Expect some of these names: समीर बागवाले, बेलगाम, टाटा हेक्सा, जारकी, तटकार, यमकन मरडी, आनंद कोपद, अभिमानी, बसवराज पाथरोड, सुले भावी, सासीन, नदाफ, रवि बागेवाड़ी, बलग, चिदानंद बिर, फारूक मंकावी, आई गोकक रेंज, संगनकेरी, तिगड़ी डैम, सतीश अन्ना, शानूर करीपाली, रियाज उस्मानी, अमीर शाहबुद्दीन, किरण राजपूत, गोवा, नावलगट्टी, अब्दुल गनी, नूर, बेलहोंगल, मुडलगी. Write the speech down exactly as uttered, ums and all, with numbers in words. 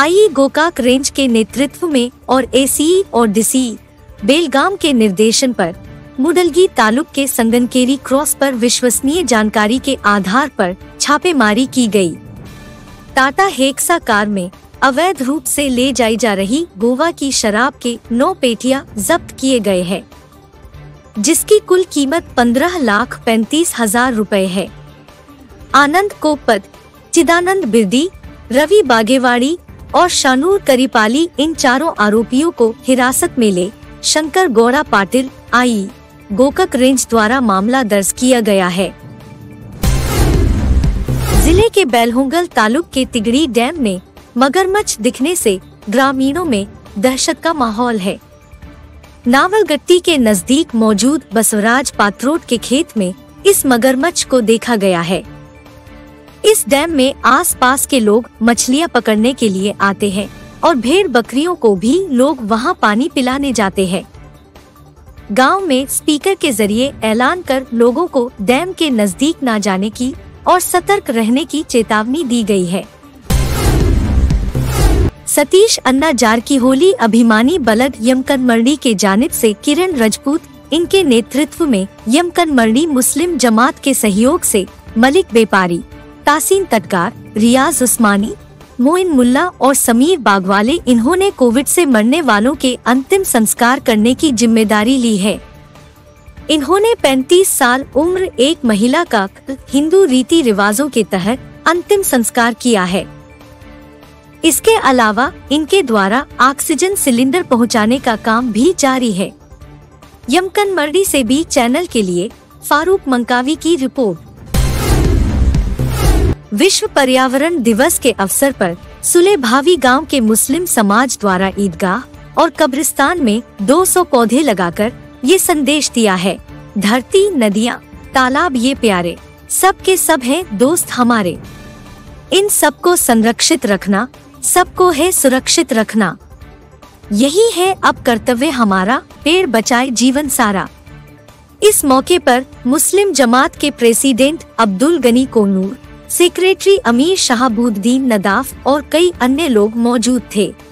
आई गोकक रेंज के नेतृत्व में और एसी और डीसी बेलगाम के निर्देशन पर मुडलगी तालुक के संगनकेरी क्रॉस पर विश्वसनीय जानकारी के आधार पर छापेमारी की गई। टाटा हेक्सा कार में अवैध रूप से ले जाई जा रही गोवा की शराब के नौ पेटियां जब्त किए गए हैं, जिसकी कुल कीमत पंद्रह लाख पैंतीस हजार रूपए है। आनंद कोपद, चिदानंद बिर, रवि बागेवाड़ी और शानूर करीपाली इन चारों आरोपियों को हिरासत में ले शंकर गौड़ा पाटिल आई गोकक रेंज द्वारा मामला दर्ज किया गया है। जिले के बेलहोंगल तालुक के तिगड़ी डैम में मगरमच्छ दिखने से ग्रामीणों में दहशत का माहौल है। नावलगट्टी के नजदीक मौजूद बसवराज पाथरोड के खेत में इस मगरमच्छ को देखा गया है। इस डैम में आसपास के लोग मछलियां पकड़ने के लिए आते हैं और भेड़ बकरियों को भी लोग वहां पानी पिलाने जाते हैं। गांव में स्पीकर के जरिए ऐलान कर लोगों को डैम के नजदीक न जाने की और सतर्क रहने की चेतावनी दी गई है। सतीश अन्ना जारकी होली अभिमानी बलग यमकन मरडी के जानिब से किरण राजपूत इनके नेतृत्व में यमकन मरडी मुस्लिम जमात के सहयोग से मलिक व्यापारी, सासीन तटकार, रियाज उस्मानी, मोइन मुल्ला और समीर बागवाले इन्होंने कोविड से मरने वालों के अंतिम संस्कार करने की जिम्मेदारी ली है। इन्होंने पैंतीस साल उम्र एक महिला का हिंदू रीति रिवाजों के तहत अंतिम संस्कार किया है। इसके अलावा इनके द्वारा ऑक्सीजन सिलेंडर पहुंचाने का काम भी जारी है। यमकन मरडी से भी चैनल के लिए फारूक मंकावी की रिपोर्ट। विश्व पर्यावरण दिवस के अवसर पर सुले भावी गांव के मुस्लिम समाज द्वारा ईदगाह और कब्रिस्तान में दो सौ पौधे लगाकर ये संदेश दिया है, धरती, नदियां, तालाब ये प्यारे, सब के सब हैं दोस्त हमारे। इन सबको संरक्षित रखना, सबको है सुरक्षित रखना, यही है अब कर्तव्य हमारा, पेड़ बचाए जीवन सारा। इस मौके पर मुस्लिम जमात के प्रेसिडेंट अब्दुल गनी को नूर, सेक्रेटरी अमीर शाहबुद्दीन, नदाफ और कई अन्य लोग मौजूद थे।